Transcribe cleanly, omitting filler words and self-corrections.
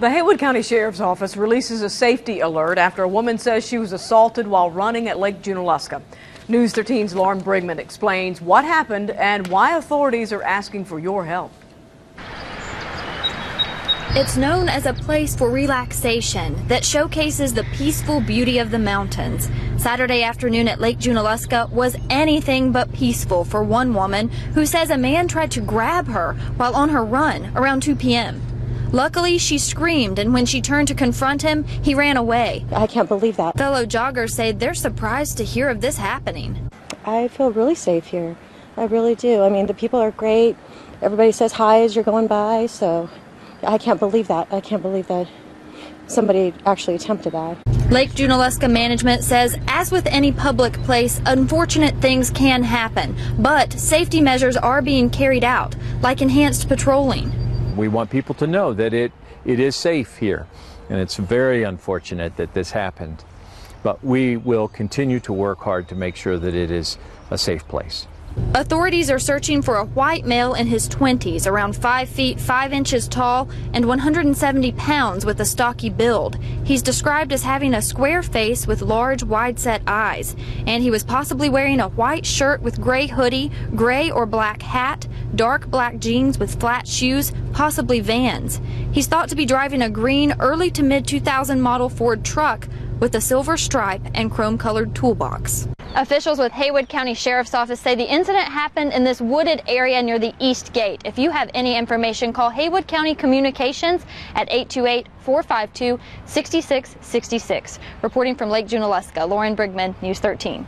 The Haywood County Sheriff's Office releases a safety alert after a woman says she was assaulted while running at Lake Junaluska. News 13's Lauren Brigman explains what happened and why authorities are asking for your help. It's known as a place for relaxation that showcases the peaceful beauty of the mountains. Saturday afternoon at Lake Junaluska was anything but peaceful for one woman who says a man tried to grab her while on her run around 2 p.m. Luckily, she screamed, and when she turned to confront him, he ran away. I can't believe that. Fellow joggers say they're surprised to hear of this happening. I feel really safe here. I really do. I mean, the people are great. Everybody says hi as you're going by, so I can't believe that. I can't believe that somebody actually attempted that. Lake Junaluska management says, as with any public place, unfortunate things can happen, but safety measures are being carried out, like enhanced patrolling. We want people to know that it is safe here, and it's very unfortunate that this happened, but we will continue to work hard to make sure that it is a safe place. Authorities are searching for a white male in his 20s, around 5 feet 5 inches tall and 170 pounds with a stocky build. He's described as having a square face with large wide-set eyes, and he was possibly wearing a white shirt with gray hoodie, gray or black hat, dark black jeans with flat shoes, possibly Vans. He's thought to be driving a green early to mid-2000 model Ford truck with a silver stripe and chrome-colored toolbox. Officials with Haywood County Sheriff's Office say the incident happened in this wooded area near the East Gate. If you have any information, call Haywood County Communications at 828-452-6666. Reporting from Lake Junaluska, Lauren Brigman, News 13.